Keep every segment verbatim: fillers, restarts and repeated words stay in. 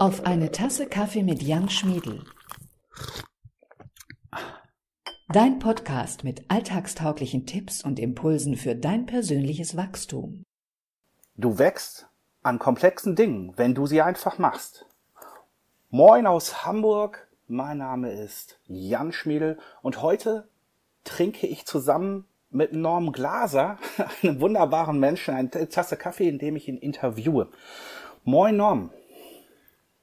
auf eine Tasse Kaffee mit Jan Schmiedel. Dein Podcast mit alltagstauglichen Tipps und Impulsen für dein persönliches Wachstum. Du wächst an komplexen Dingen, wenn du sie einfach machst. Moin aus Hamburg, mein Name ist Jan Schmiedel und heute trinke ich zusammen mit Norm Glaser, einem wunderbaren Menschen, eine Tasse Kaffee, indem ich ihn interviewe. Moin Norm.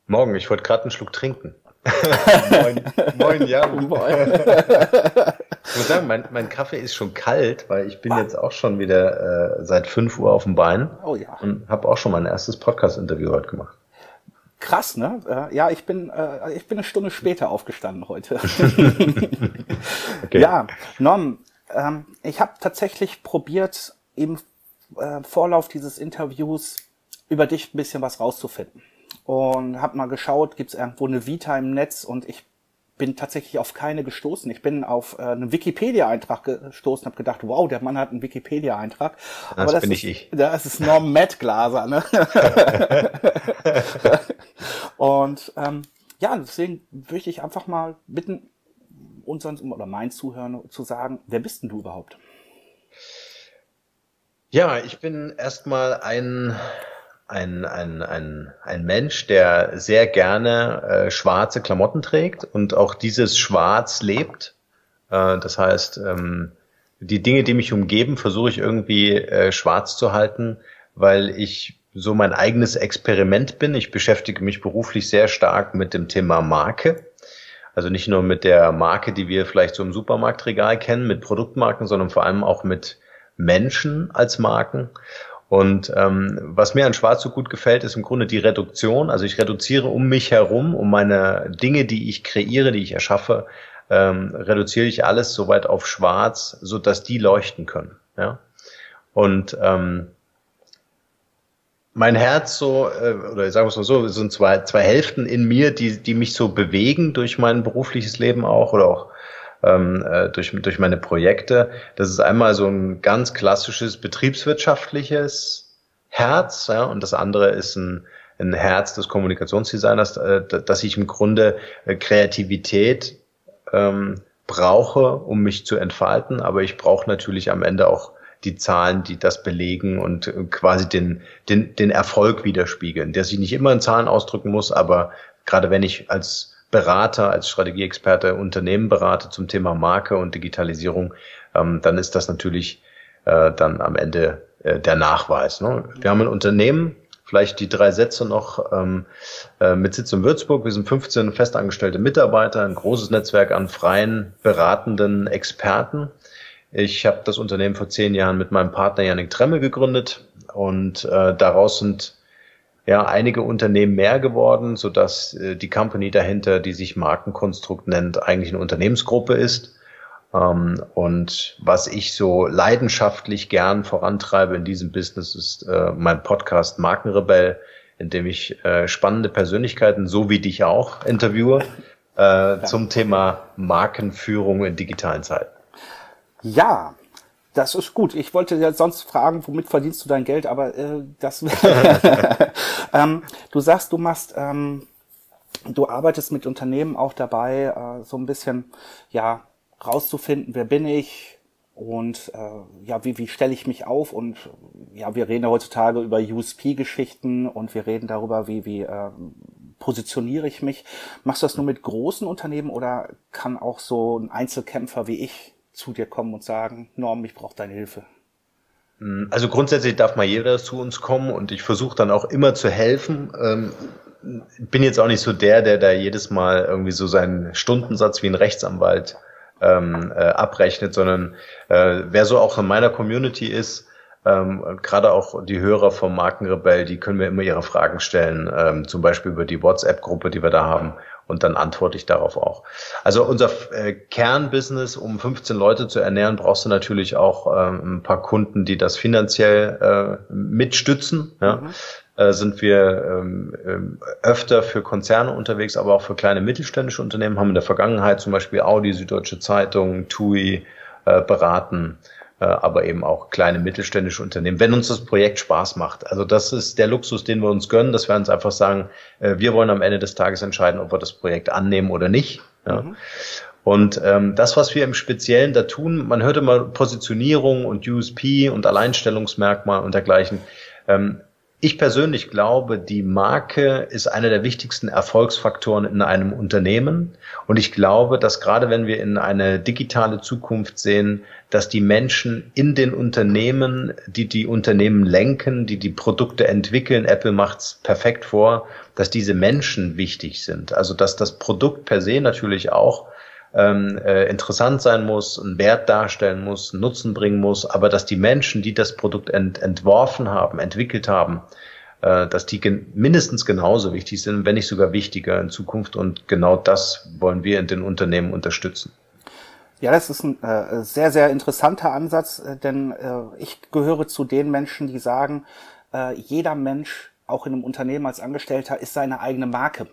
Morgen, ich wollte gerade einen Schluck trinken. Moin, moin, ja. Moin. Ich muss sagen, mein, mein Kaffee ist schon kalt, weil ich bin Mann. jetzt auch schon wieder äh, seit fünf Uhr auf dem Bein oh, ja. und habe auch schon mein erstes Podcast-Interview heute gemacht. Krass, ne? Äh, ja, ich bin äh, ich bin eine Stunde später aufgestanden heute. Okay. Ja, Norm, ähm, ich habe tatsächlich probiert, im äh, Vorlauf dieses Interviews über dich ein bisschen was rauszufinden. Und habe mal geschaut, gibt es irgendwo eine Vita im Netz, und ich bin tatsächlich auf keine gestoßen. Ich bin auf äh, einen Wikipedia-Eintrag gestoßen, habe gedacht, wow, der Mann hat einen Wikipedia-Eintrag. Das Aber das bin ist, ich. Das ist Norm Matt Glaser, ne? Und ähm, ja, deswegen würde ich einfach mal bitten, unseren oder meinen Zuhörern zu sagen, wer bist denn du überhaupt? Ja, ich bin erstmal ein... Ein, ein, ein, ein Mensch, der sehr gerne äh, schwarze Klamotten trägt und auch dieses Schwarz lebt. Äh, das heißt, ähm, die Dinge, die mich umgeben, versuche ich irgendwie äh, schwarz zu halten, weil ich so mein eigenes Experiment bin. Ich beschäftige mich beruflich sehr stark mit dem Thema Marke. Also nicht nur mit der Marke, die wir vielleicht so im Supermarktregal kennen, mit Produktmarken, sondern vor allem auch mit Menschen als Marken. Und ähm, was mir an Schwarz so gut gefällt, ist im Grunde die Reduktion. Also ich reduziere um mich herum, um meine Dinge, die ich kreiere, die ich erschaffe, ähm, reduziere ich alles soweit auf Schwarz, so dass die leuchten können. Ja? Und ähm, mein Herz so, äh, oder sagen wir es mal so, sind zwei zwei Hälften in mir, die die mich so bewegen durch mein berufliches Leben auch oder auch Durch, durch meine Projekte. Das ist einmal so ein ganz klassisches betriebswirtschaftliches Herz, ja, und das andere ist ein, ein Herz des Kommunikationsdesigners, dass ich im Grunde Kreativität ähm, brauche, um mich zu entfalten, aber ich brauche natürlich am Ende auch die Zahlen, die das belegen und quasi den, den, den Erfolg widerspiegeln, der sich nicht immer in Zahlen ausdrücken muss, aber gerade wenn ich als Berater, als Strategieexperte Unternehmen berate zum Thema Marke und Digitalisierung, ähm, dann ist das natürlich äh, dann am Ende äh, der Nachweis. Ne? Wir haben ein Unternehmen, vielleicht die drei Sätze noch, ähm, äh, mit Sitz in Würzburg. Wir sind fünfzehn festangestellte Mitarbeiter, ein großes Netzwerk an freien, beratenden Experten. Ich habe das Unternehmen vor zehn Jahren mit meinem Partner Jannik Tremmel gegründet und äh, daraus sind ja einige Unternehmen mehr geworden, so dass äh, die Company dahinter, die sich Markenkonstrukt nennt, eigentlich eine Unternehmensgruppe ist. Ähm, und was ich so leidenschaftlich gern vorantreibe in diesem Business ist äh, mein Podcast Markenrebell, in dem ich äh, spannende Persönlichkeiten, so wie dich auch, interviewe äh, ja. zum Thema Markenführung in digitalen Zeiten. Ja. Das ist gut. Ich wollte ja sonst fragen, womit verdienst du dein Geld, aber äh, das... ähm, du sagst, du machst, ähm, du arbeitest mit Unternehmen auch dabei, äh, so ein bisschen ja rauszufinden, wer bin ich und äh, ja, wie, wie stelle ich mich auf, und ja, wir reden ja heutzutage über U S P-Geschichten und wir reden darüber, wie, wie äh, positioniere ich mich. Machst du das nur mit großen Unternehmen oder kann auch so ein Einzelkämpfer wie ich zu dir kommen und sagen, Norm, ich brauche deine Hilfe? Also grundsätzlich darf mal jeder zu uns kommen und ich versuche dann auch immer zu helfen. Ähm, bin jetzt auch nicht so der, der da jedes Mal irgendwie so seinen Stundensatz wie ein Rechtsanwalt ähm, äh, abrechnet, sondern äh, wer so auch in meiner Community ist, ähm, gerade auch die Hörer vom Markenrebell, die können mir immer ihre Fragen stellen, ähm, zum Beispiel über die WhatsApp-Gruppe, die wir da haben. Und dann antworte ich darauf auch. Also unser äh, Kernbusiness, um fünfzehn Leute zu ernähren, brauchst du natürlich auch ähm, ein paar Kunden, die das finanziell äh, mitstützen. Ja? Mhm. Äh, sind wir ähm, öfter für Konzerne unterwegs, aber auch für kleine mittelständische Unternehmen, haben in der Vergangenheit zum Beispiel Audi, Süddeutsche Zeitung, T U I äh, beraten. aber eben auch kleine mittelständische Unternehmen, wenn uns das Projekt Spaß macht. Also das ist der Luxus, den wir uns gönnen, dass wir uns einfach sagen, wir wollen am Ende des Tages entscheiden, ob wir das Projekt annehmen oder nicht. Ja. Mhm. Und ähm, das, was wir im Speziellen da tun, man hört immer Positionierung und U S P und Alleinstellungsmerkmal und dergleichen. Ähm, ich persönlich glaube, die Marke ist einer der wichtigsten Erfolgsfaktoren in einem Unternehmen. Und ich glaube, dass gerade wenn wir in eine digitale Zukunft sehen, dass die Menschen in den Unternehmen, die die Unternehmen lenken, die die Produkte entwickeln, Apple macht's perfekt vor, dass diese Menschen wichtig sind. Also dass das Produkt per se natürlich auch Äh, interessant sein muss, einen Wert darstellen muss, einen Nutzen bringen muss, aber dass die Menschen, die das Produkt ent- entworfen haben, entwickelt haben, äh, dass die gen- mindestens genauso wichtig sind, wenn nicht sogar wichtiger in Zukunft, und genau das wollen wir in den Unternehmen unterstützen. Ja, das ist ein äh, sehr, sehr interessanter Ansatz, äh, denn äh, ich gehöre zu den Menschen, die sagen, äh, jeder Mensch, auch in einem Unternehmen als Angestellter, ist seine eigene Marke.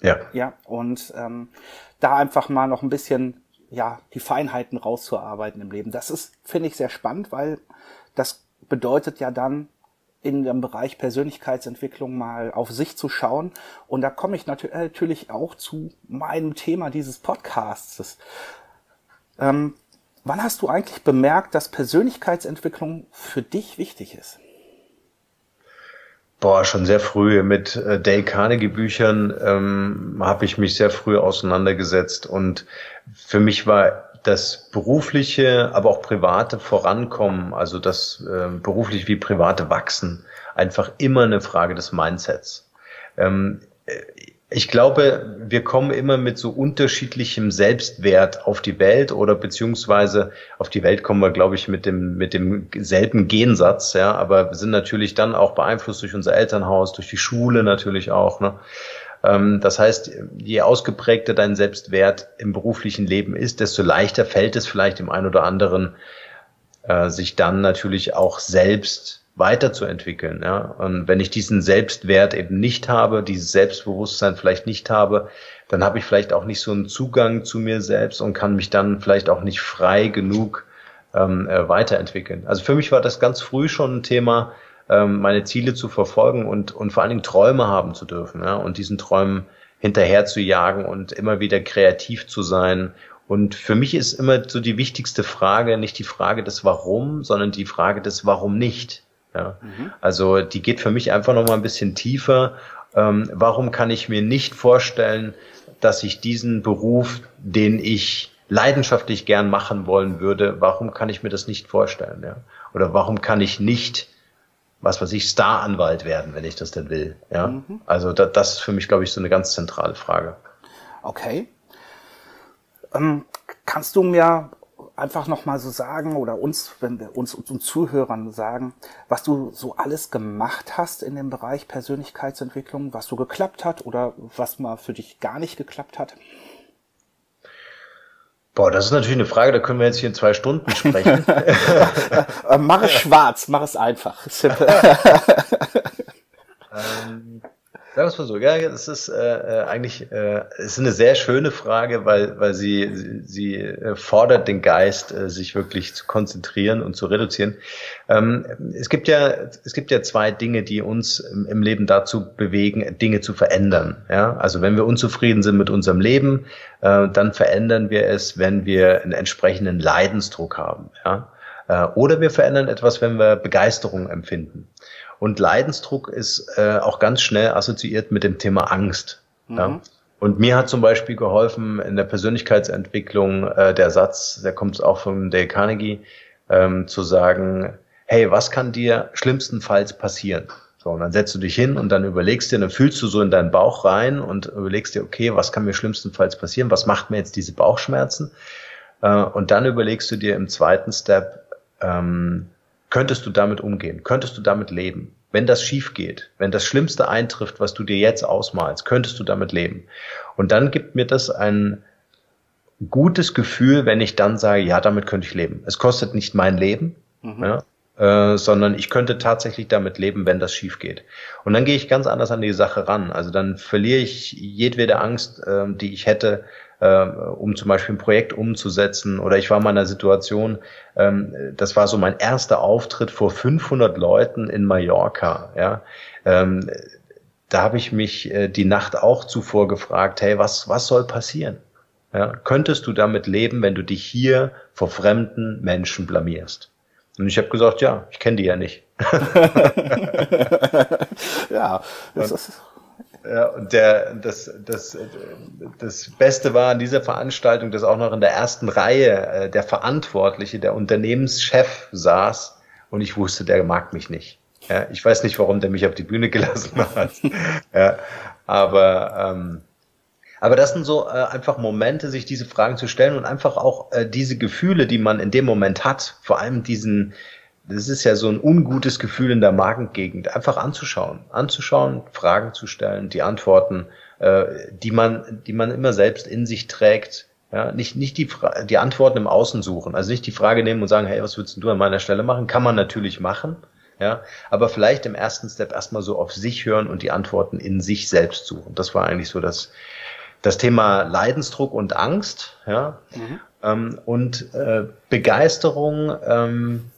Ja. Ja, und ähm, da einfach mal noch ein bisschen, ja, die Feinheiten rauszuarbeiten im Leben. Das ist, finde ich, sehr spannend, weil das bedeutet ja dann, in dem Bereich Persönlichkeitsentwicklung mal auf sich zu schauen. Und da komme ich natür- natürlich auch zu meinem Thema dieses Podcasts. Ähm, wann hast du eigentlich bemerkt, dass Persönlichkeitsentwicklung für dich wichtig ist? Boah, schon sehr früh. Mit äh, Dale Carnegie Büchern ähm, habe ich mich sehr früh auseinandergesetzt, und für mich war das berufliche, aber auch private Vorankommen, also das äh, berufliche wie private Wachsen, einfach immer eine Frage des Mindsets. Ähm, ich glaube, wir kommen immer mit so unterschiedlichem Selbstwert auf die Welt, oder beziehungsweise auf die Welt kommen wir, glaube ich, mit dem mit dem selben Gegensatz, ja, aber wir sind natürlich dann auch beeinflusst durch unser Elternhaus, durch die Schule natürlich auch, ne? Das heißt, je ausgeprägter dein Selbstwert im beruflichen Leben ist, desto leichter fällt es vielleicht dem einen oder anderen, sich dann natürlich auch selbst weiterzuentwickeln, ja. Und wenn ich diesen Selbstwert eben nicht habe, dieses Selbstbewusstsein vielleicht nicht habe, dann habe ich vielleicht auch nicht so einen Zugang zu mir selbst und kann mich dann vielleicht auch nicht frei genug ähm, weiterentwickeln. Also für mich war das ganz früh schon ein Thema, ähm, meine Ziele zu verfolgen und und vor allen Dingen Träume haben zu dürfen, ja, und diesen Träumen hinterher zu jagen und immer wieder kreativ zu sein. Und für mich ist immer so die wichtigste Frage nicht die Frage des Warum, sondern die Frage des Warum nicht. Ja, mhm. Also die geht für mich einfach noch mal ein bisschen tiefer. Ähm, warum kann ich mir nicht vorstellen, dass ich diesen Beruf, den ich leidenschaftlich gern machen wollen würde, warum kann ich mir das nicht vorstellen? Ja? Oder warum kann ich nicht, was weiß ich, Staranwalt werden, wenn ich das denn will? Ja? Mhm. Also da, das ist für mich, glaube ich, so eine ganz zentrale Frage. Okay. Ähm, kannst du mir einfach nochmal so sagen, oder uns, wenn wir uns unseren Zuhörern sagen, was du so alles gemacht hast in dem Bereich Persönlichkeitsentwicklung, was so geklappt hat oder was mal für dich gar nicht geklappt hat? Boah, das ist natürlich eine Frage, da können wir jetzt hier in zwei Stunden sprechen. Mach es schwarz, mach es einfach. ähm. Sagen wir es mal so, ja, das ist äh, eigentlich äh, ist eine sehr schöne Frage, weil weil sie sie, sie äh, fordert den Geist, äh, sich wirklich zu konzentrieren und zu reduzieren. Ähm, es gibt ja es gibt ja zwei Dinge, die uns im, im Leben dazu bewegen, Dinge zu verändern. Ja, also wenn wir unzufrieden sind mit unserem Leben, äh, dann verändern wir es, wenn wir einen entsprechenden Leidensdruck haben. Ja, äh, oder wir verändern etwas, wenn wir Begeisterung empfinden. Und Leidensdruck ist äh, auch ganz schnell assoziiert mit dem Thema Angst. Mhm. Ja? Und mir hat zum Beispiel geholfen in der Persönlichkeitsentwicklung äh, der Satz, der kommt auch von Dale Carnegie, ähm, zu sagen, hey, was kann dir schlimmstenfalls passieren? So, und dann setzt du dich hin und dann überlegst dir, dann fühlst du so in deinen Bauch rein und überlegst dir, okay, was kann mir schlimmstenfalls passieren? Was macht mir jetzt diese Bauchschmerzen? Äh, und dann überlegst du dir im zweiten Step, ähm, könntest du damit umgehen? Könntest du damit leben? Wenn das schief geht, wenn das Schlimmste eintrifft, was du dir jetzt ausmalst, könntest du damit leben? Und dann gibt mir das ein gutes Gefühl, wenn ich dann sage, ja, damit könnte ich leben. Es kostet nicht mein Leben, mhm. ja, äh, sondern ich könnte tatsächlich damit leben, wenn das schief geht. Und dann gehe ich ganz anders an die Sache ran. Also dann verliere ich jedwede Angst, äh, die ich hätte, äh, um zum Beispiel ein Projekt umzusetzen. Oder ich war mal in einer Situation, ähm, das war so mein erster Auftritt vor fünfhundert Leuten in Mallorca. Ja, ähm, da habe ich mich äh, die Nacht auch zuvor gefragt, hey, was, was soll passieren? Ja, könntest du damit leben, wenn du dich hier vor fremden Menschen blamierst? Und ich habe gesagt, ja, ich kenne die ja nicht. Ja, das ist... Ja, und der, das, das, das Beste war an dieser Veranstaltung, dass auch noch in der ersten Reihe der Verantwortliche, der Unternehmenschef saß und ich wusste, der mag mich nicht. Ja, ich weiß nicht, warum der mich auf die Bühne gelassen hat. Ja, aber, ähm, aber das sind so äh, einfach Momente, sich diese Fragen zu stellen und einfach auch äh, diese Gefühle, die man in dem Moment hat, vor allem diesen, das ist ja so ein ungutes Gefühl in der Magengegend, einfach anzuschauen, anzuschauen, Fragen zu stellen, die Antworten, äh, die man, die man immer selbst in sich trägt, ja, nicht, nicht die, Fra- die Antworten im Außen suchen, also nicht die Frage nehmen und sagen, hey, was würdest du an meiner Stelle machen? Kann man natürlich machen, ja, aber vielleicht im ersten Step erstmal so auf sich hören und die Antworten in sich selbst suchen. Das war eigentlich so das, das Thema Leidensdruck und Angst, ja, mhm. ähm, und äh, Begeisterung, ähm,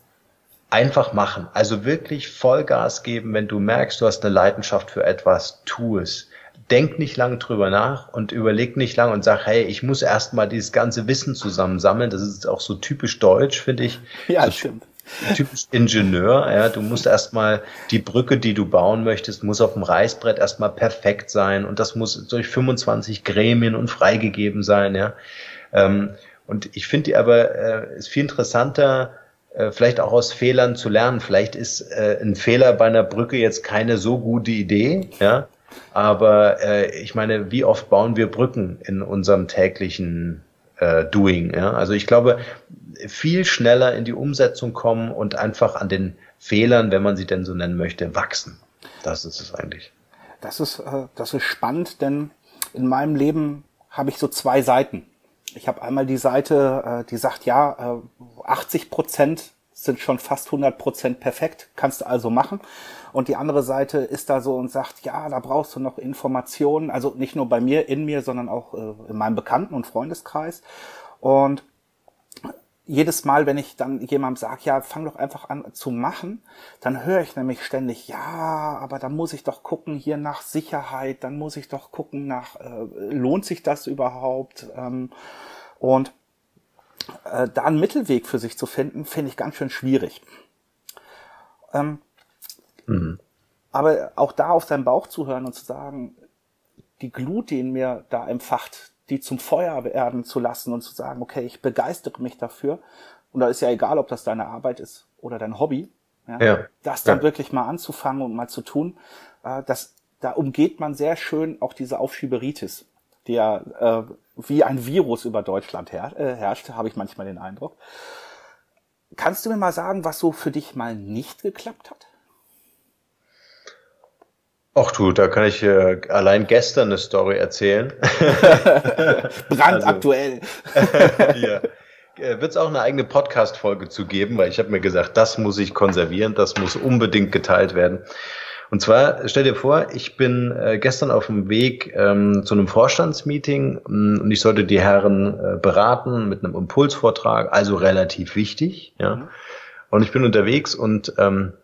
einfach machen, also wirklich Vollgas geben, wenn du merkst, du hast eine Leidenschaft für etwas, tu es. Denk nicht lang drüber nach und überleg nicht lang und sag, hey, ich muss erstmal dieses ganze Wissen zusammensammeln. Das ist auch so typisch deutsch, finde ich. Ja, so stimmt. Typisch Ingenieur, ja, du musst erstmal die Brücke, die du bauen möchtest, muss auf dem Reißbrett erstmal perfekt sein und das muss durch fünfundzwanzig Gremien und freigegeben sein, ja. Und ich finde aber, es äh, ist viel interessanter, vielleicht auch aus Fehlern zu lernen. Vielleicht ist äh, ein Fehler bei einer Brücke jetzt keine so gute Idee, ja. Aber äh, ich meine, wie oft bauen wir Brücken in unserem täglichen äh, Doing? Ja? Also ich glaube, viel schneller in die Umsetzung kommen und einfach an den Fehlern, wenn man sie denn so nennen möchte, wachsen. Das ist es eigentlich. Das ist äh, das ist spannend, denn in meinem Leben habe ich so zwei Seiten. Ich habe einmal die Seite, die sagt, ja, achtzig Prozent sind schon fast hundert Prozent perfekt, kannst du also machen. Und die andere Seite ist da so und sagt, ja, da brauchst du noch Informationen, also nicht nur bei mir, in mir, sondern auch in meinem Bekannten- und Freundeskreis. Und jedes Mal, wenn ich dann jemandem sage, ja, fang doch einfach an zu machen, dann höre ich nämlich ständig, ja, aber da muss ich doch gucken hier nach Sicherheit, dann muss ich doch gucken nach, äh, lohnt sich das überhaupt? Ähm, und äh, da einen Mittelweg für sich zu finden, finde ich ganz schön schwierig. Ähm, mhm. Aber auch da auf seinen Bauch zu hören und zu sagen, die Glut, die in mir da empfacht, die zum Feuer werden zu lassen und zu sagen, okay, ich begeistere mich dafür. Und da ist ja egal, ob das deine Arbeit ist oder dein Hobby. Ja, ja. Das dann ja. wirklich mal anzufangen und mal zu tun, das, da umgeht man sehr schön auch diese Aufschieberitis, die ja äh, wie ein Virus über Deutschland her, äh, herrscht, habe ich manchmal den Eindruck. Kannst du mir mal sagen, was so für dich mal nicht geklappt hat? Ach du, da kann ich äh, allein gestern eine Story erzählen. Brandaktuell. Also, ja. Wird es auch eine eigene Podcast-Folge zu geben, weil ich habe mir gesagt, das muss ich konservieren, das muss unbedingt geteilt werden. Und zwar, stell dir vor, ich bin äh, gestern auf dem Weg ähm, zu einem Vorstandsmeeting und ich sollte die Herren äh, beraten mit einem Impulsvortrag, also relativ wichtig. Ja. Mhm. Und ich bin unterwegs und... Ähm,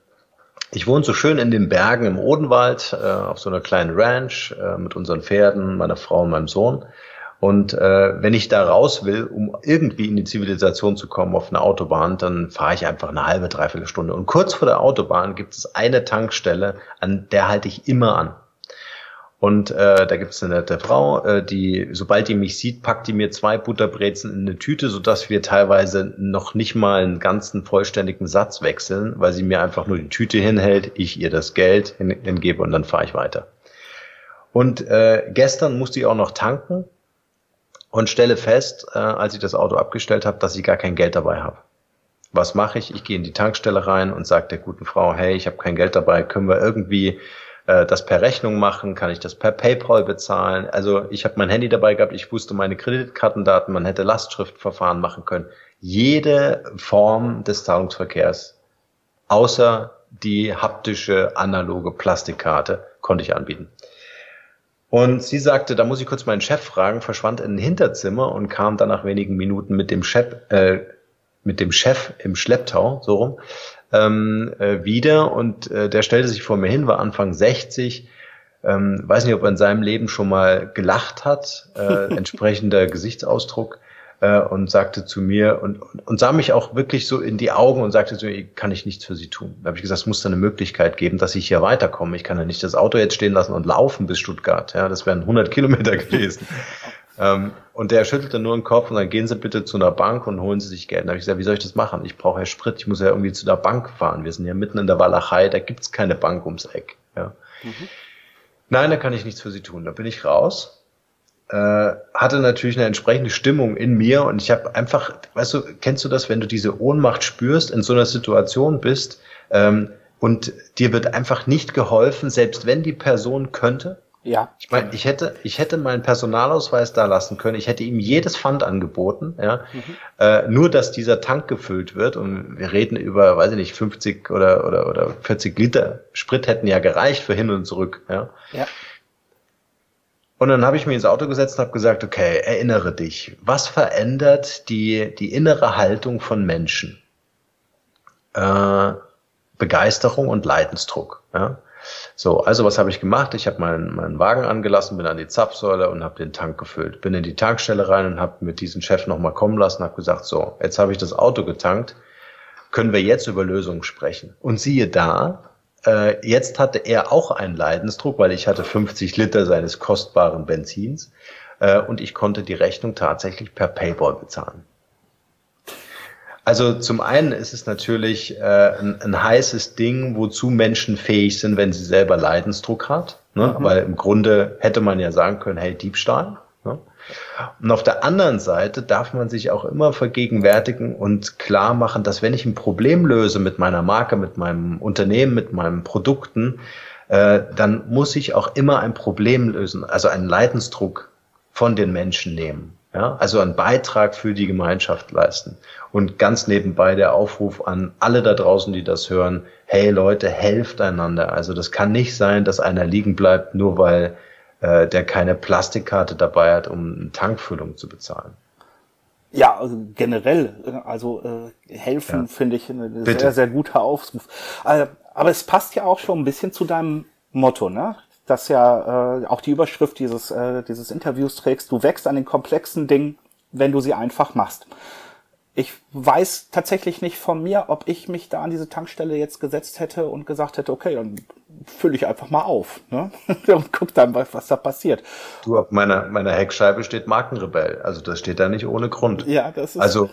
Ich wohne so schön in den Bergen im Odenwald, äh, auf so einer kleinen Ranch äh, mit unseren Pferden, meiner Frau und meinem Sohn. Und äh, wenn ich da raus will, um irgendwie in die Zivilisation zu kommen auf eine Autobahn, dann fahre ich einfach eine halbe, dreiviertel Stunde. Und kurz vor der Autobahn gibt es eine Tankstelle, an der halte ich immer an. Und äh, da gibt es eine nette Frau, äh, die, sobald die mich sieht, packt die mir zwei Butterbrezen in eine Tüte, sodass wir teilweise noch nicht mal einen ganzen vollständigen Satz wechseln, weil sie mir einfach nur die Tüte hinhält, ich ihr das Geld hin- hingebe und dann fahre ich weiter. Und äh, gestern musste ich auch noch tanken und stelle fest, äh, als ich das Auto abgestellt habe, dass ich gar kein Geld dabei habe. Was mache ich? Ich gehe in die Tankstelle rein und sage der guten Frau, hey, ich habe kein Geld dabei, können wir irgendwie... das per Rechnung machen, kann ich das per PayPal bezahlen. Also ich habe mein Handy dabei gehabt, ich wusste meine Kreditkartendaten, man hätte Lastschriftverfahren machen können. Jede Form des Zahlungsverkehrs, außer die haptische, analoge Plastikkarte, konnte ich anbieten. Und sie sagte, da muss ich kurz meinen Chef fragen, verschwand in ein Hinterzimmer und kam dann nach wenigen Minuten mit dem Chef, äh, mit dem Chef im Schlepptau, so rum, ähm, äh, wieder. Und äh, der stellte sich vor mir hin, war Anfang sechzig, ähm, weiß nicht, ob er in seinem Leben schon mal gelacht hat, äh, entsprechender Gesichtsausdruck, äh, und sagte zu mir und, und, und sah mich auch wirklich so in die Augen und sagte zu mir, kann ich nichts für Sie tun. Da habe ich gesagt, es muss da eine Möglichkeit geben, dass ich hier weiterkomme. Ich kann ja nicht das Auto jetzt stehen lassen und laufen bis Stuttgart. Ja, das wären hundert Kilometer gewesen. ähm, und der schüttelte nur den Kopf und dann gehen Sie bitte zu einer Bank und holen Sie sich Geld. Da habe ich gesagt, wie soll ich das machen? Ich brauche ja Sprit, ich muss ja irgendwie zu einer Bank fahren. Wir sind ja mitten in der Walachei, da gibt's keine Bank ums Eck. Ja. Mhm. Nein, da kann ich nichts für Sie tun. Da bin ich raus. Äh, hatte natürlich eine entsprechende Stimmung in mir und ich habe einfach, weißt du, kennst du das, wenn du diese Ohnmacht spürst, in so einer Situation bist, ähm, und dir wird einfach nicht geholfen, selbst wenn die Person könnte? Ja. Ich meine, ich hätte, ich hätte meinen Personalausweis da lassen können, ich hätte ihm jedes Pfand angeboten, ja, mhm. äh, nur dass dieser Tank gefüllt wird und wir reden über, weiß ich nicht, fünfzig oder, oder, oder vierzig Liter Sprit hätten ja gereicht für hin und zurück, ja. Ja. Und dann habe ich mich ins Auto gesetzt und habe gesagt, okay, erinnere dich, was verändert die, die innere Haltung von Menschen? Äh, Begeisterung und Leidensdruck, ja. So, also was habe ich gemacht? Ich habe meinen, meinen Wagen angelassen, bin an die Zapfsäule und habe den Tank gefüllt. Bin in die Tankstelle rein und habe mit diesem Chef nochmal kommen lassen und habe gesagt, so, jetzt habe ich das Auto getankt, können wir jetzt über Lösungen sprechen? Und siehe da, äh, jetzt hatte er auch einen Leidensdruck, weil ich hatte fünfzig Liter seines kostbaren Benzins äh, und ich konnte die Rechnung tatsächlich per Paypal bezahlen. Also zum einen ist es natürlich äh, ein, ein heißes Ding, wozu Menschen fähig sind, wenn sie selber Leidensdruck hat. Ne? Mhm. Weil im Grunde hätte man ja sagen können, hey, Diebstahl. Ne? Und auf der anderen Seite darf man sich auch immer vergegenwärtigen und klar machen, dass wenn ich ein Problem löse mit meiner Marke, mit meinem Unternehmen, mit meinen Produkten, äh, dann muss ich auch immer ein Problem lösen, also einen Leidensdruck von den Menschen nehmen. Ja, also einen Beitrag für die Gemeinschaft leisten. Und ganz nebenbei der Aufruf an alle da draußen, die das hören, hey Leute, helft einander. Also das kann nicht sein, dass einer liegen bleibt, nur weil äh, der keine Plastikkarte dabei hat, um eine Tankfüllung zu bezahlen. Ja, also generell, also äh, helfen, ja, finde ich, ein sehr, sehr guter Aufruf. Aber es passt ja auch schon ein bisschen zu deinem Motto, ne? Dass ja äh, auch die Überschrift dieses äh, dieses Interviews trägst, du wächst an den komplexen Dingen, wenn du sie einfach machst. Ich weiß tatsächlich nicht von mir, ob ich mich da an diese Tankstelle jetzt gesetzt hätte und gesagt hätte, okay, dann fülle ich einfach mal auf, ne? Und guck dann, was da passiert. Du, auf meiner meiner Heckscheibe steht Markenrebell, also das steht da nicht ohne Grund. Ja, das ist... Also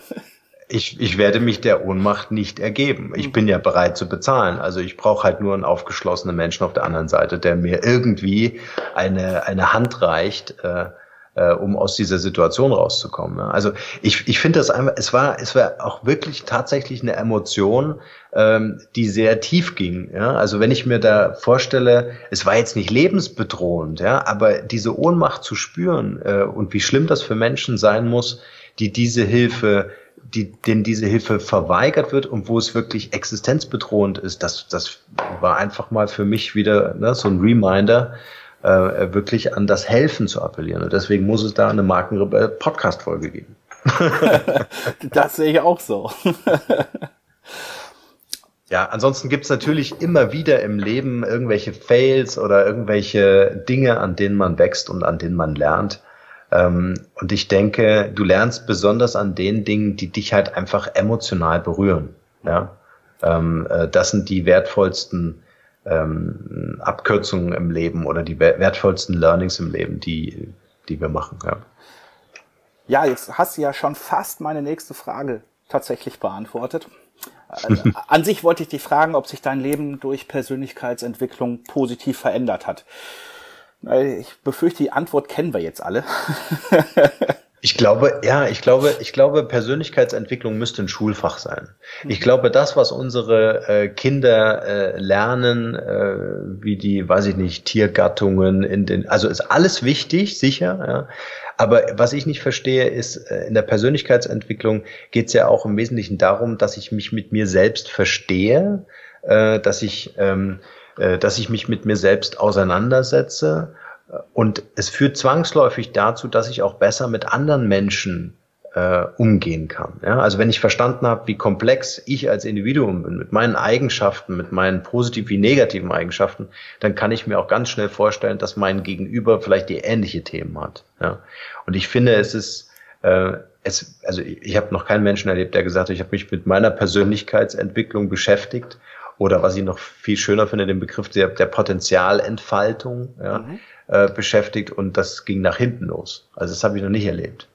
ich ich werde mich der Ohnmacht nicht ergeben. Ich bin ja bereit zu bezahlen. Also ich brauche halt nur einen aufgeschlossenen Menschen auf der anderen Seite, der mir irgendwie eine eine Hand reicht, äh, äh, um aus dieser Situation rauszukommen. Ne? Also ich ich finde das einfach. Es war es war auch wirklich tatsächlich eine Emotion, ähm, die sehr tief ging. Ja? Also wenn ich mir da vorstelle, es war jetzt nicht lebensbedrohend, ja, aber diese Ohnmacht zu spüren äh, und wie schlimm das für Menschen sein muss, die diese Hilfe die, denen diese Hilfe verweigert wird und wo es wirklich existenzbedrohend ist, das, das war einfach mal für mich wieder, ne, so ein Reminder, äh, wirklich an das Helfen zu appellieren. Und deswegen muss es da eine Markenrebell-Podcast-Folge geben. Das sehe ich auch so. Ja, ansonsten gibt's natürlich immer wieder im Leben irgendwelche Fails oder irgendwelche Dinge, an denen man wächst und an denen man lernt. Und ich denke, du lernst besonders an den Dingen, die dich halt einfach emotional berühren. Ja? Das sind die wertvollsten Abkürzungen im Leben oder die wertvollsten Learnings im Leben, die, die wir machen. Ja. Ja, jetzt hast du ja schon fast meine nächste Frage tatsächlich beantwortet. An sich wollte ich dich fragen, ob sich dein Leben durch Persönlichkeitsentwicklung positiv verändert hat. Ich befürchte, die Antwort kennen wir jetzt alle. Ich glaube, ja, ich glaube, ich glaube, Persönlichkeitsentwicklung müsste ein Schulfach sein. Ich glaube, das, was unsere äh, Kinder äh, lernen, äh, wie die, weiß ich nicht, Tiergattungen in den, also ist alles wichtig, sicher, ja. Aber was ich nicht verstehe, ist, in der Persönlichkeitsentwicklung geht es ja auch im Wesentlichen darum, dass ich mich mit mir selbst verstehe, äh, dass ich, ähm, dass ich mich mit mir selbst auseinandersetze Und es führt zwangsläufig dazu, dass ich auch besser mit anderen Menschen äh, umgehen kann. Ja? Also wenn ich verstanden habe, wie komplex ich als Individuum bin, mit meinen Eigenschaften, mit meinen positiven wie negativen Eigenschaften, dann kann ich mir auch ganz schnell vorstellen, dass mein Gegenüber vielleicht die ähnliche Themen hat. Ja? Und ich finde, es ist, äh, es, also ich, ich habe noch keinen Menschen erlebt, der gesagt hat, ich habe mich mit meiner Persönlichkeitsentwicklung beschäftigt. Oder was ich noch viel schöner finde, den Begriff der, der Potenzialentfaltung ja, mhm. äh, beschäftigt. Und das ging nach hinten los. Also das habe ich noch nicht erlebt.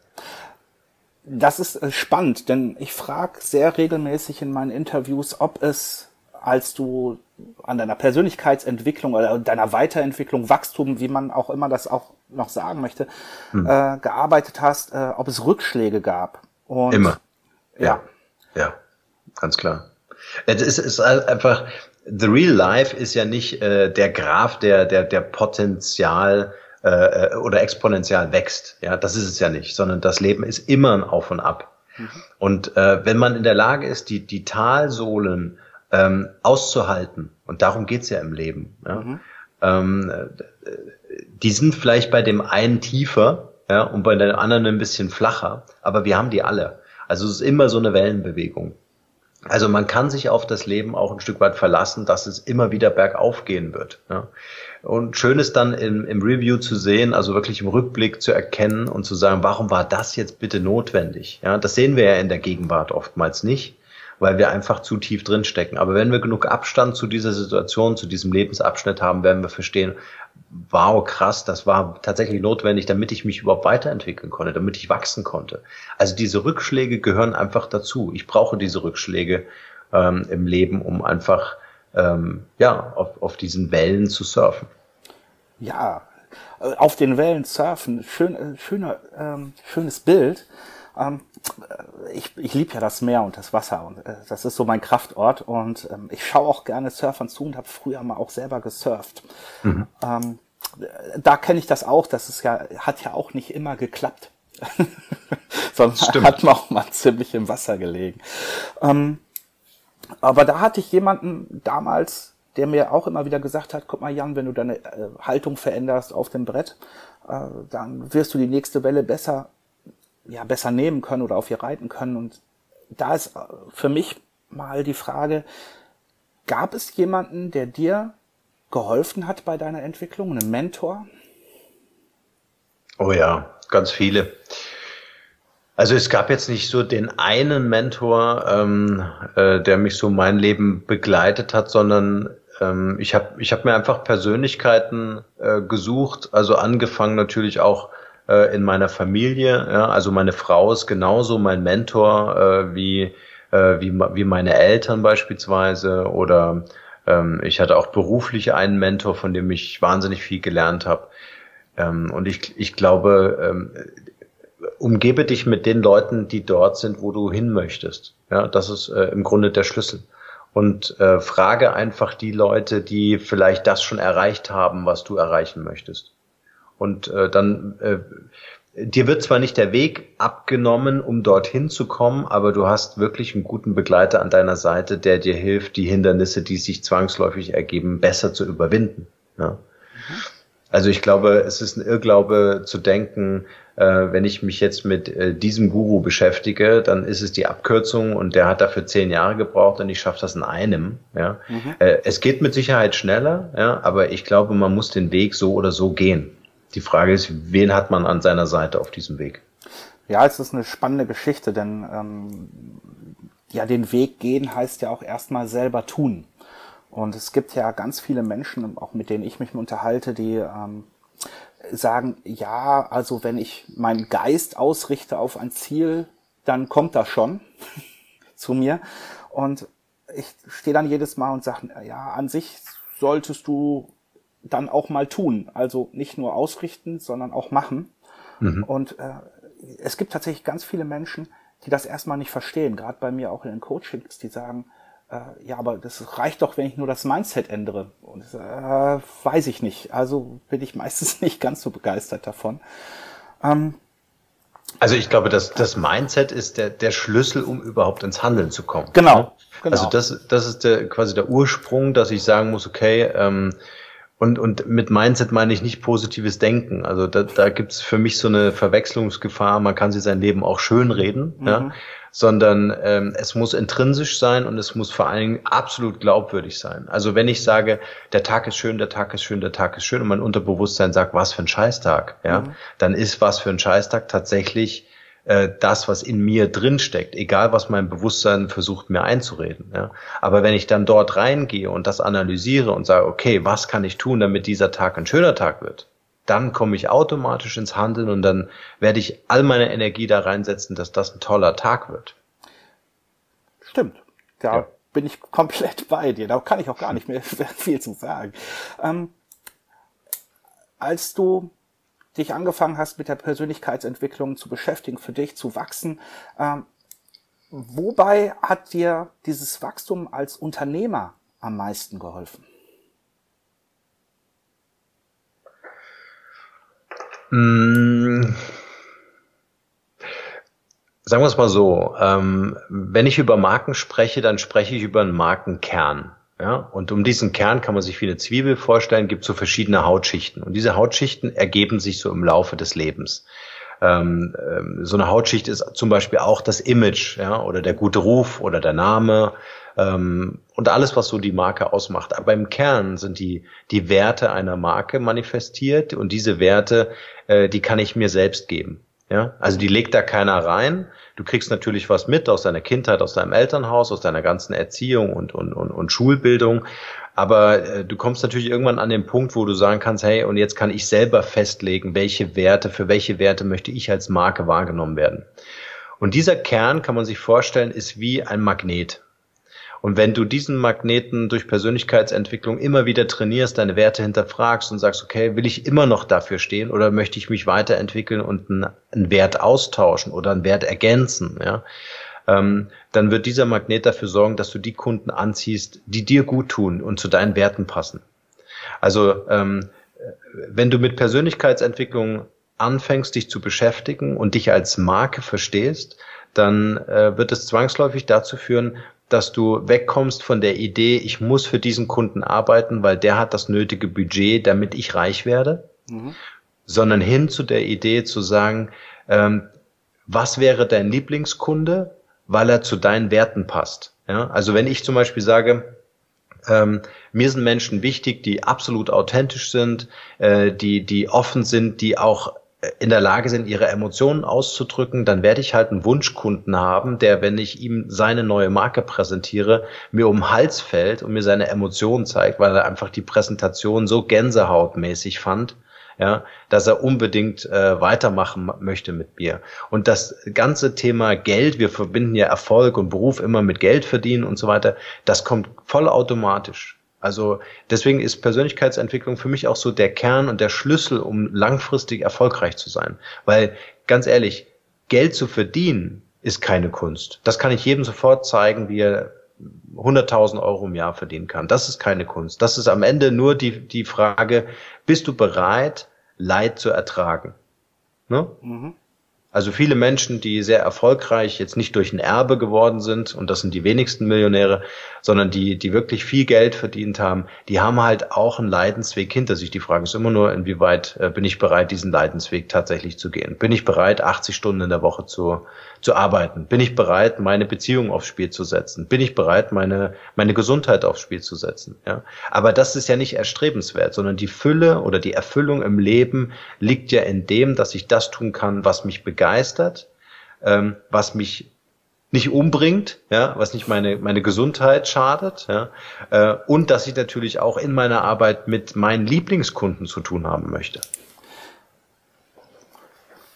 Das ist äh, spannend, denn ich frage sehr regelmäßig in meinen Interviews, ob es, als du an deiner Persönlichkeitsentwicklung oder deiner Weiterentwicklung, Wachstum, wie man auch immer das auch noch sagen möchte, mhm. äh, gearbeitet hast, äh, ob es Rückschläge gab. Und immer. Ja. Ja, ja, ganz klar. Es ist, ist einfach, the real life ist ja nicht äh, der Graph, der, der, der Potenzial äh, oder exponentiell wächst. Ja, das ist es ja nicht, sondern das Leben ist immer ein Auf und Ab. Mhm. Und äh, wenn man in der Lage ist, die, die Talsohlen ähm, auszuhalten, und darum geht's ja im Leben, ja, mhm. ähm, die sind vielleicht bei dem einen tiefer ja, und bei den anderen ein bisschen flacher, aber wir haben die alle. Also es ist immer so eine Wellenbewegung. Also man kann sich auf das Leben auch ein Stück weit verlassen, dass es immer wieder bergauf gehen wird. Ja. Und schön ist dann im, im Review zu sehen, also wirklich im Rückblick zu erkennen und zu sagen, warum war das jetzt bitte notwendig? Ja, das sehen wir ja in der Gegenwart oftmals nicht, weil wir einfach zu tief drinstecken. Aber wenn wir genug Abstand zu dieser Situation, zu diesem Lebensabschnitt haben, werden wir verstehen, wow, krass, das war tatsächlich notwendig, damit ich mich überhaupt weiterentwickeln konnte, damit ich wachsen konnte. Also diese Rückschläge gehören einfach dazu. Ich brauche diese Rückschläge ähm, im Leben, um einfach ähm, ja, auf, auf diesen Wellen zu surfen. Ja, auf den Wellen surfen, schön, schöner, ähm, schönes Bild. Ich, ich liebe ja das Meer und das Wasser und das ist so mein Kraftort und ich schaue auch gerne Surfern zu und habe früher mal auch selber gesurft. Mhm. Da kenne ich das auch, das ist ja, hat ja auch nicht immer geklappt, sondern Stimmt. hat man auch mal ziemlich im Wasser gelegen. Aber da hatte ich jemanden damals, der mir auch immer wieder gesagt hat, guck mal Jan, wenn du deine Haltung veränderst auf dem Brett, dann wirst du die nächste Welle besser ja besser nehmen können oder auf ihr reiten können. Und da ist für mich mal die Frage, gab es jemanden, der dir geholfen hat bei deiner Entwicklung, einen Mentor? Oh ja, ganz viele. Also es gab jetzt nicht so den einen Mentor, ähm, äh, der mich so mein Leben begleitet hat, sondern ähm, ich habe ich hab mir einfach Persönlichkeiten äh, gesucht, also angefangen natürlich auch in meiner Familie, ja, also meine Frau ist genauso mein Mentor äh, wie, äh, wie, wie meine Eltern beispielsweise oder ähm, ich hatte auch beruflich einen Mentor, von dem ich wahnsinnig viel gelernt habe ähm, und ich, ich glaube, ähm, umgebe dich mit den Leuten, die dort sind, wo du hin möchtest. Ja, das ist äh, im Grunde der Schlüssel. Und äh, frage einfach die Leute, die vielleicht das schon erreicht haben, was du erreichen möchtest. Und äh, dann, äh, dir wird zwar nicht der Weg abgenommen, um dorthin zu kommen, aber du hast wirklich einen guten Begleiter an deiner Seite, der dir hilft, die Hindernisse, die sich zwangsläufig ergeben, besser zu überwinden. Ja. Mhm. Also ich glaube, es ist ein Irrglaube zu denken, äh, wenn ich mich jetzt mit äh, diesem Guru beschäftige, dann ist es die Abkürzung und der hat dafür zehn Jahre gebraucht und ich schaffe das in einem. Ja. Mhm. Äh, es geht mit Sicherheit schneller, ja, aber ich glaube, man muss den Weg so oder so gehen. Die Frage ist, wen hat man an seiner Seite auf diesem Weg? Ja, es ist eine spannende Geschichte, denn ähm, ja, den Weg gehen heißt ja auch erstmal selber tun. Und es gibt ja ganz viele Menschen, auch mit denen ich mich unterhalte, die ähm, sagen, ja, also wenn ich meinen Geist ausrichte auf ein Ziel, dann kommt das schon zu mir. Und ich stehe dann jedes Mal und sage, ja, an sich solltest du dann auch mal tun. Also nicht nur ausrichten, sondern auch machen. Mhm. Und äh, es gibt tatsächlich ganz viele Menschen, die das erstmal nicht verstehen. Gerade bei mir auch in den Coachings, die sagen, äh, ja, aber das reicht doch, wenn ich nur das Mindset ändere. Und das, äh, weiß ich nicht. Also bin ich meistens nicht ganz so begeistert davon. Ähm, also ich glaube, dass das Mindset ist der, der Schlüssel, um überhaupt ins Handeln zu kommen. Genau. genau. Also das, das ist der, quasi der Ursprung, dass ich sagen muss, okay, ähm, Und, und mit Mindset meine ich nicht positives Denken. Also da, da gibt es für mich so eine Verwechslungsgefahr, man kann sich sein Leben auch schönreden, mhm. ja? Sondern ähm, es muss intrinsisch sein und es muss vor allen Dingen absolut glaubwürdig sein. Also wenn ich sage, der Tag ist schön, der Tag ist schön, der Tag ist schön und mein Unterbewusstsein sagt, was für ein Scheißtag, ja, mhm. dann ist was für ein Scheißtag tatsächlich äh, das, was in mir drinsteckt, egal was mein Bewusstsein versucht mir einzureden. Ja? Aber wenn ich dann dort reingehe und das analysiere und sage, okay, was kann ich tun, damit dieser Tag ein schöner Tag wird, dann komme ich automatisch ins Handeln und dann werde ich all meine Energie da reinsetzen, dass das ein toller Tag wird. Stimmt. Da ja. bin ich komplett bei dir. Da kann ich auch gar nicht mehr viel zu sagen. Ähm, als du dich angefangen hast, mit der Persönlichkeitsentwicklung zu beschäftigen, für dich zu wachsen, ähm, wobei hat dir dieses Wachstum als Unternehmer am meisten geholfen? Mmh. Sagen wir es mal so, ähm, wenn ich über Marken spreche, dann spreche ich über einen Markenkern. Ja? Und um diesen Kern kann man sich wie eine Zwiebel vorstellen, gibt es so verschiedene Hautschichten. Und diese Hautschichten ergeben sich so im Laufe des Lebens. Ähm, ähm, so eine Hautschicht ist zum Beispiel auch das Image, ja, oder der gute Ruf oder der Name ähm, und alles, was so die Marke ausmacht. Aber im Kern sind die die Werte einer Marke manifestiert und diese Werte, äh, die kann ich mir selbst geben. Ja, also die legt da keiner rein. Du kriegst natürlich was mit aus deiner Kindheit, aus deinem Elternhaus, aus deiner ganzen Erziehung und und und, und Schulbildung. Aber äh, du kommst natürlich irgendwann an den Punkt, wo du sagen kannst, hey, und jetzt kann ich selber festlegen, welche Werte, für welche Werte möchte ich als Marke wahrgenommen werden. Und dieser Kern, kann man sich vorstellen, ist wie ein Magnet. Und wenn du diesen Magneten durch Persönlichkeitsentwicklung immer wieder trainierst, deine Werte hinterfragst und sagst, okay, will ich immer noch dafür stehen oder möchte ich mich weiterentwickeln und einen, einen Wert austauschen oder einen Wert ergänzen, ja, ähm, dann wird dieser Magnet dafür sorgen, dass du die Kunden anziehst, die dir gut tun und zu deinen Werten passen. Also ähm, wenn du mit Persönlichkeitsentwicklung anfängst, dich zu beschäftigen und dich als Marke verstehst, dann äh, wird es zwangsläufig dazu führen, dass du wegkommst von der Idee, ich muss für diesen Kunden arbeiten, weil der hat das nötige Budget, damit ich reich werde, mhm. sondern hin zu der Idee zu sagen, ähm, was wäre dein Lieblingskunde, weil er zu deinen Werten passt. Ja? Also wenn ich zum Beispiel sage, ähm, mir sind Menschen wichtig, die absolut authentisch sind, äh, die, die offen sind, die auch in der Lage sind, ihre Emotionen auszudrücken, dann werde ich halt einen Wunschkunden haben, der, wenn ich ihm seine neue Marke präsentiere, mir um den Hals fällt und mir seine Emotionen zeigt, weil er einfach die Präsentation so gänsehautmäßig fand, ja, dass er unbedingt äh, weitermachen möchte mit mir. Und das ganze Thema Geld, wir verbinden ja Erfolg und Beruf immer mit Geld verdienen und so weiter, das kommt vollautomatisch. Also deswegen ist Persönlichkeitsentwicklung für mich auch so der Kern und der Schlüssel, um langfristig erfolgreich zu sein. Weil, ganz ehrlich, Geld zu verdienen ist keine Kunst. Das kann ich jedem sofort zeigen, wie er hunderttausend Euro im Jahr verdienen kann. Das ist keine Kunst. Das ist am Ende nur die, die Frage, bist du bereit, Leid zu ertragen? Ne? Mhm. Also viele Menschen, die sehr erfolgreich jetzt nicht durch ein Erbe geworden sind, und das sind die wenigsten Millionäre, sondern die, die wirklich viel Geld verdient haben, die haben halt auch einen Leidensweg hinter sich. Die Frage ist immer nur, inwieweit äh, bin ich bereit, diesen Leidensweg tatsächlich zu gehen? Bin ich bereit, achtzig Stunden in der Woche zu, zu arbeiten? Bin ich bereit, meine Beziehung aufs Spiel zu setzen? Bin ich bereit, meine, meine Gesundheit aufs Spiel zu setzen? Ja? Aber das ist ja nicht erstrebenswert, sondern die Fülle oder die Erfüllung im Leben liegt ja in dem, dass ich das tun kann, was mich begeistert. begeistert, ähm, was mich nicht umbringt, ja, was nicht meine meine Gesundheit schadet, ja, äh, und dass ich natürlich auch in meiner Arbeit mit meinen Lieblingskunden zu tun haben möchte.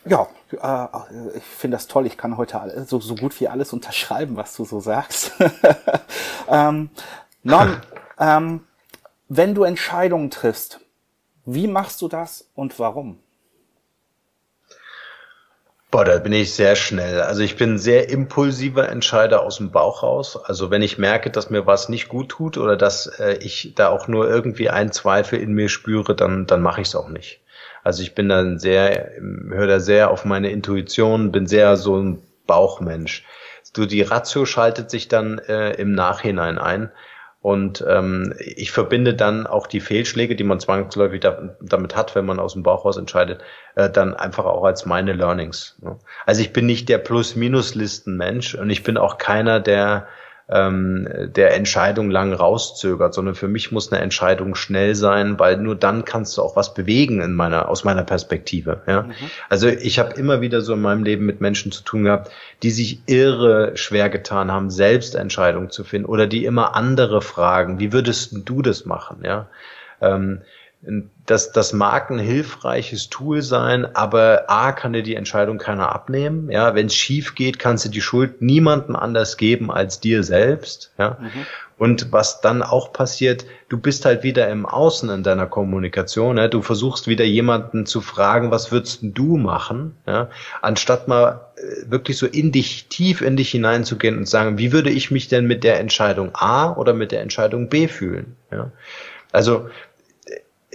Ja, äh, ich finde das toll. Ich kann heute so, so gut wie alles unterschreiben, was du so sagst. ähm, Norm, ähm, wenn du Entscheidungen triffst, wie machst du das und warum? Boah, da bin ich sehr schnell. Also ich bin ein sehr impulsiver Entscheider aus dem Bauch raus. Also wenn ich merke, dass mir was nicht gut tut oder dass äh, ich da auch nur irgendwie einen Zweifel in mir spüre, dann dann mache ich es auch nicht. Also ich bin dann sehr, höre da sehr auf meine Intuition, bin sehr so ein Bauchmensch. So die Ratio schaltet sich dann äh, im Nachhinein ein. Und ähm, ich verbinde dann auch die Fehlschläge, die man zwangsläufig da, damit hat, wenn man aus dem Bauch raus entscheidet, äh, dann einfach auch als meine Learnings. Ne? Also ich bin nicht der Plus-Minus-Listen-Mensch und ich bin auch keiner, der ähm, der Entscheidung lang rauszögert, sondern für mich muss eine Entscheidung schnell sein, weil nur dann kannst du auch was bewegen in meiner aus meiner Perspektive. Ja? Mhm. Also ich habe immer wieder so in meinem Leben mit Menschen zu tun gehabt, die sich irre schwer getan haben, selbst Entscheidungen zu finden oder die immer andere fragen, wie würdest du das machen? Ja, ähm, das, das mag ein hilfreiches Tool sein, aber A, kann dir die Entscheidung keiner abnehmen. Ja, wenn es schief geht, kannst du die Schuld niemandem anders geben als dir selbst. Ja. Mhm. Und was dann auch passiert, du bist halt wieder im Außen in deiner Kommunikation. Ja. Du versuchst wieder jemanden zu fragen, was würdest du machen? Ja. Anstatt mal wirklich so in dich, tief in dich hineinzugehen und sagen, wie würde ich mich denn mit der Entscheidung A oder mit der Entscheidung B fühlen? Ja. Also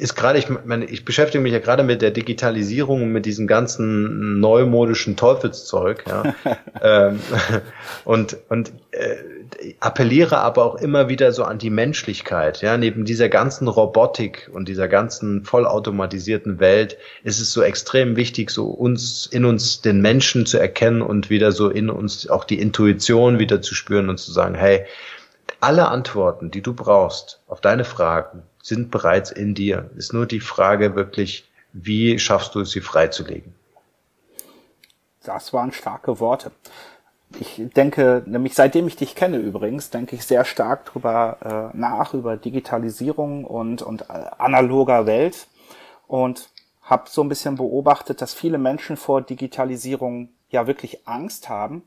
ist gerade, ich meine, ich beschäftige mich ja gerade mit der Digitalisierung und mit diesem ganzen neumodischen Teufelszeug, ja. ähm, und und äh, appelliere aber auch immer wieder so an die Menschlichkeit, ja. Neben dieser ganzen Robotik und dieser ganzen vollautomatisierten Welt ist es so extrem wichtig, so uns, in uns den Menschen zu erkennen und wieder so in uns auch die Intuition wieder zu spüren und zu sagen, hey, alle Antworten, die du brauchst auf deine Fragen, sind bereits in dir. Ist nur die Frage wirklich, wie schaffst du es, sie freizulegen? Das waren starke Worte. Ich denke, nämlich seitdem ich dich kenne übrigens, denke ich sehr stark drüber äh, nach, über Digitalisierung und, und analoger Welt und habe so ein bisschen beobachtet, dass viele Menschen vor Digitalisierung ja wirklich Angst haben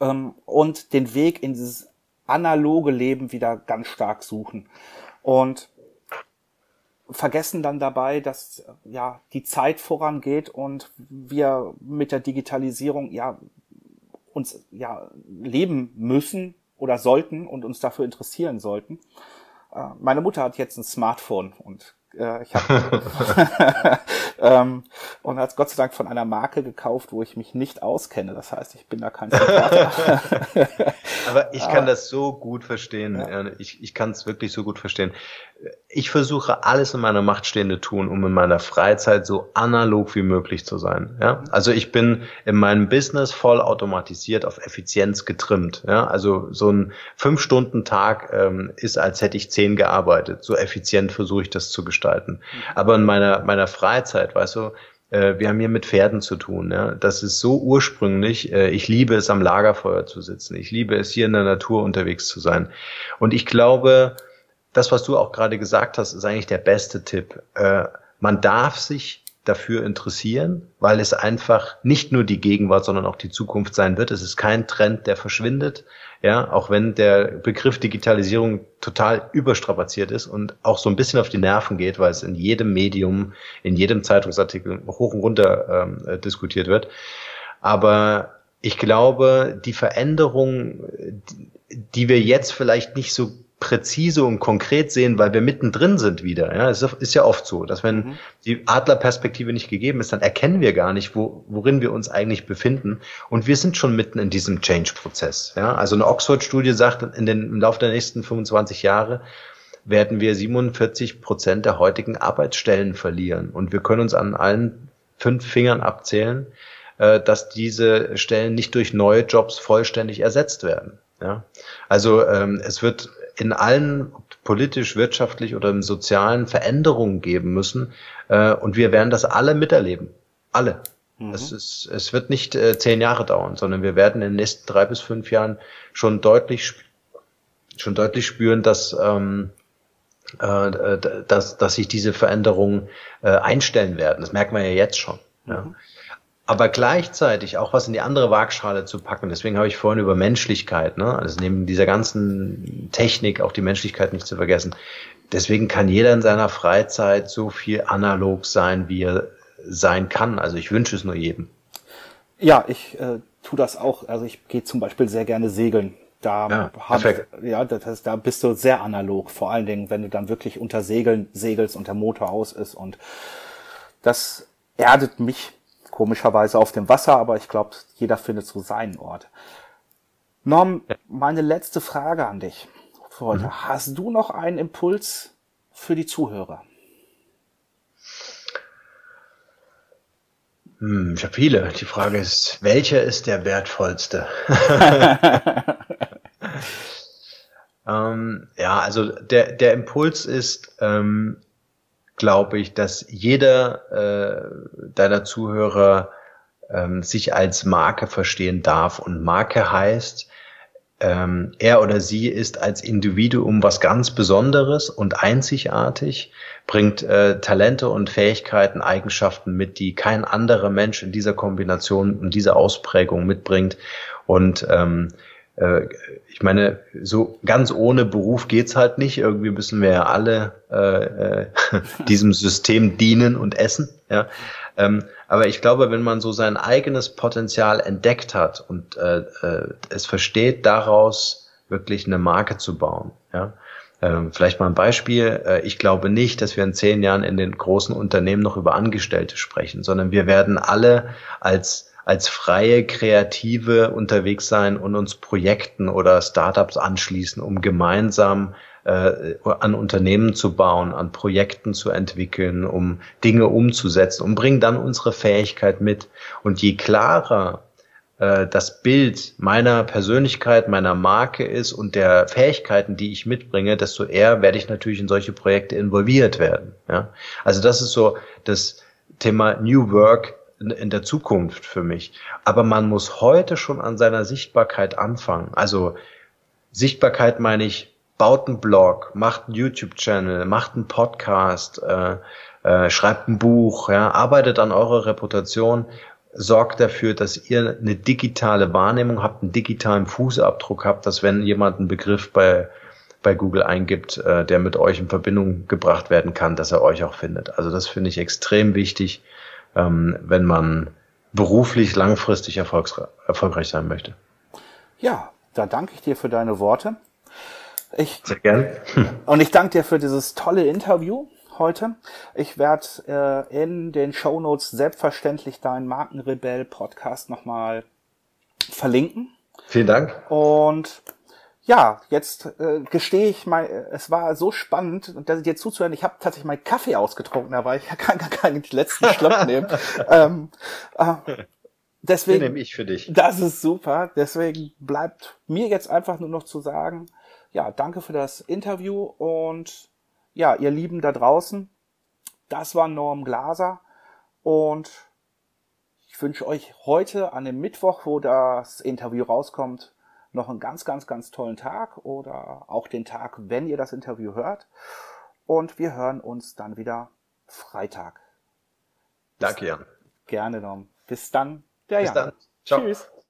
ähm, und den Weg in dieses analoge Leben wieder ganz stark suchen. Und vergessen dann dabei, dass ja die Zeit vorangeht und wir mit der Digitalisierung ja uns ja leben müssen oder sollten und uns dafür interessieren sollten. Äh, meine Mutter hat jetzt ein Smartphone und äh, ich habe ähm, und hat es Gott sei Dank von einer Marke gekauft, wo ich mich nicht auskenne. Das heißt, ich bin da kein Experte. Aber ich kann das so gut verstehen. Ja. Ich, ich kann es wirklich so gut verstehen. Ich versuche, alles in meiner Macht Stehende tun, um in meiner Freizeit so analog wie möglich zu sein. Ja? Also ich bin in meinem Business voll automatisiert auf Effizienz getrimmt. Ja? Also so ein Fünf-Stunden-Tag ähm, ist, als hätte ich zehn gearbeitet. So effizient versuche ich das zu gestalten. Aber in meiner, meiner Freizeit, weißt du, wir haben hier mit Pferden zu tun. Ja? Das ist so ursprünglich. Ich liebe es, am Lagerfeuer zu sitzen. Ich liebe es, hier in der Natur unterwegs zu sein. Und ich glaube, das, was du auch gerade gesagt hast, ist eigentlich der beste Tipp. Man darf sich dafür interessieren, weil es einfach nicht nur die Gegenwart, sondern auch die Zukunft sein wird. Es ist kein Trend, der verschwindet. Ja, auch wenn der Begriff Digitalisierung total überstrapaziert ist und auch so ein bisschen auf die Nerven geht, weil es in jedem Medium, in jedem Zeitungsartikel hoch und runter ähm, diskutiert wird. Aber ich glaube, die Veränderung, die wir jetzt vielleicht nicht so präzise und konkret sehen, weil wir mittendrin sind wieder. Ja, es ist ja oft so, dass wenn mhm. die Adlerperspektive nicht gegeben ist, dann erkennen wir gar nicht, wo, worin wir uns eigentlich befinden. Und wir sind schon mitten in diesem Change-Prozess. Ja, also eine Oxford-Studie sagt, in den, im Laufe der nächsten fünfundzwanzig Jahre werden wir siebenundvierzig Prozent der heutigen Arbeitsstellen verlieren. Und wir können uns an allen fünf Fingern abzählen, äh, dass diese Stellen nicht durch neue Jobs vollständig ersetzt werden. Ja, also ähm, es wird in allen politisch, wirtschaftlich oder im Sozialen Veränderungen geben müssen. Äh, und wir werden das alle miterleben. Alle. Mhm. Es ist, es wird nicht äh, zehn Jahre dauern, sondern wir werden in den nächsten drei bis fünf Jahren schon deutlich, schon deutlich spüren, dass, ähm, äh, dass, dass sich diese Veränderungen äh, einstellen werden. Das merken wir ja jetzt schon. Mhm. Ja. Aber gleichzeitig auch was in die andere Waagschale zu packen. Deswegen habe ich vorhin über Menschlichkeit, ne? Also neben dieser ganzen Technik auch die Menschlichkeit nicht zu vergessen. Deswegen kann jeder in seiner Freizeit so viel analog sein, wie er sein kann. Also ich wünsche es nur jedem. Ja, ich äh, tue das auch. Also ich gehe zum Beispiel sehr gerne segeln. Da, ja, hab, ja, das, da bist du sehr analog. Vor allen Dingen, wenn du dann wirklich unter Segeln segelst und der Motor aus ist. Und das erdet mich komischerweise auf dem Wasser, aber ich glaube, jeder findet so seinen Ort. Norm, meine letzte Frage an dich. für heute. Mhm. Hast du noch einen Impuls für die Zuhörer? Hm, ich habe viele. Die Frage ist, welcher ist der wertvollste? ähm, ja, also der, der Impuls ist, ähm, glaube ich, dass jeder äh, deiner Zuhörer ähm, sich als Marke verstehen darf. Und Marke heißt, ähm, er oder sie ist als Individuum was ganz Besonderes und einzigartig, bringt äh, Talente und Fähigkeiten, Eigenschaften mit, die kein anderer Mensch in dieser Kombination und dieser Ausprägung mitbringt. Und ähm, äh, ich meine, so ganz ohne Beruf geht's halt nicht. Irgendwie müssen wir ja alle äh, äh, diesem System dienen und essen. Ja. Ähm, aber ich glaube, wenn man so sein eigenes Potenzial entdeckt hat und äh, äh, es versteht, daraus wirklich eine Marke zu bauen, ja. Vielleicht mal ein Beispiel. Ich glaube nicht, dass wir in zehn Jahren in den großen Unternehmen noch über Angestellte sprechen, sondern wir werden alle als als freie Kreative unterwegs sein und uns Projekten oder Startups anschließen, um gemeinsam äh, an Unternehmen zu bauen, an Projekten zu entwickeln, um Dinge umzusetzen und bringen dann unsere Fähigkeit mit. Und je klarer das Bild meiner Persönlichkeit, meiner Marke ist und der Fähigkeiten, die ich mitbringe, desto eher werde ich natürlich in solche Projekte involviert werden. Ja? Also das ist so das Thema New Work in, in der Zukunft für mich. Aber man muss heute schon an seiner Sichtbarkeit anfangen. Also Sichtbarkeit meine ich, baut einen Blog, macht einen YouTube-Channel, macht einen Podcast, äh, äh, schreibt ein Buch, ja? Arbeitet an eurer Reputation, sorgt dafür, dass ihr eine digitale Wahrnehmung habt, einen digitalen Fußabdruck habt, dass wenn jemand einen Begriff bei bei Google eingibt, äh, der mit euch in Verbindung gebracht werden kann, dass er euch auch findet. Also das finde ich extrem wichtig, ähm, wenn man beruflich langfristig erfolgsre- erfolgreich sein möchte. Ja, da danke ich dir für deine Worte. Ich, Sehr gerne. Und ich danke dir für dieses tolle Interview heute. Ich werde äh, in den Shownotes selbstverständlich deinen Markenrebell-Podcast nochmal verlinken. Vielen Dank. Und ja, jetzt äh, gestehe ich mal, es war so spannend, dass ich dir zuzuhören, ich habe tatsächlich meinen Kaffee ausgetrunken, aber ich kann gar keinen letzten Schluck nehmen. Ähm, äh, deswegen, den nehme ich für dich. Das ist super. Deswegen bleibt mir jetzt einfach nur noch zu sagen, ja, danke für das Interview und ja, ihr Lieben da draußen, das war Norm Glaser und ich wünsche euch heute an dem Mittwoch, wo das Interview rauskommt, noch einen ganz, ganz, ganz tollen Tag oder auch den Tag, wenn ihr das Interview hört, und wir hören uns dann wieder Freitag. Danke, Jan. Gerne, Norm. Bis dann, der Jan. Bis dann. Ciao. Tschüss.